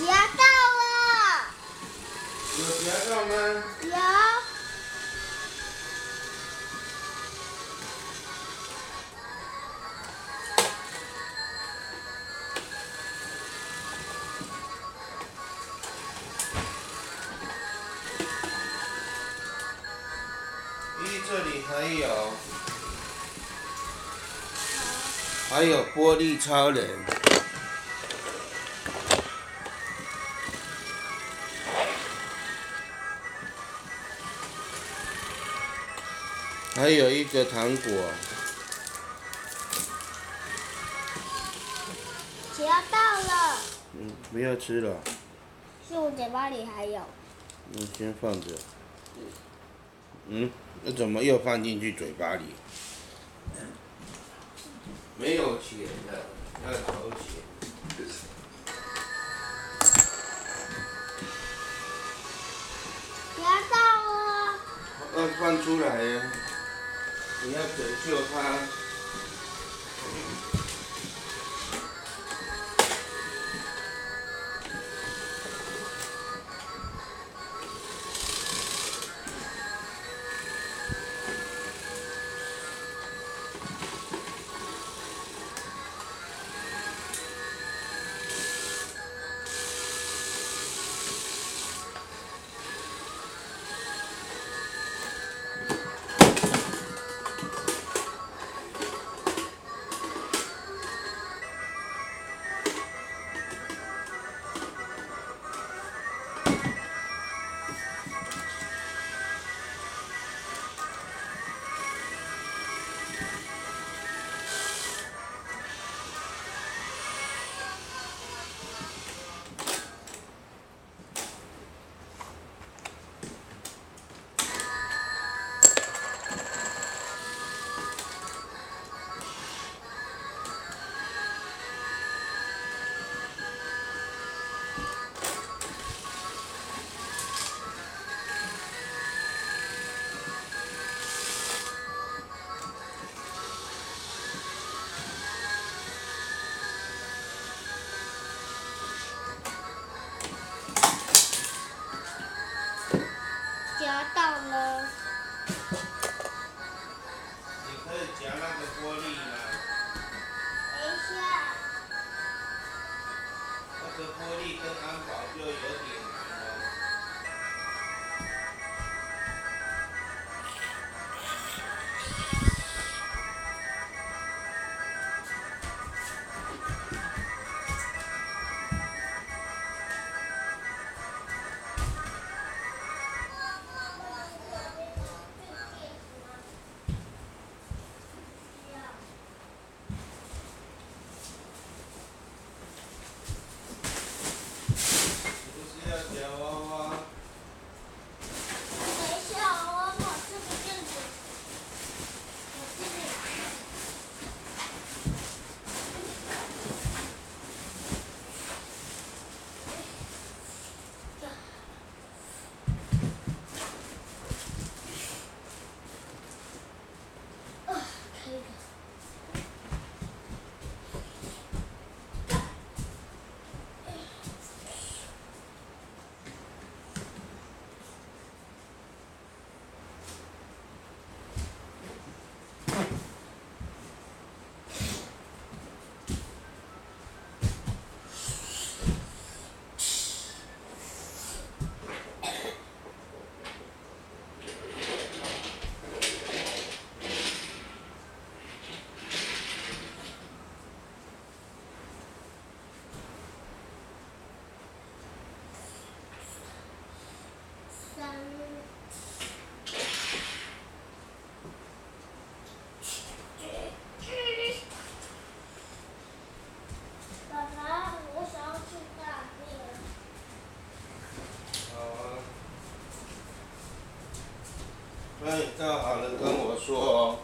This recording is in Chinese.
别到了。有别到吗？有。 这里还有玻璃超人，还有一个糖果。只要到了。不要吃了。是我嘴巴里还有。你先放着。那怎么又放进去嘴巴里？没有钱的，要投钱。不要倒哦！要放出来呀、啊！你要拯救它。那你到好了跟我说哦。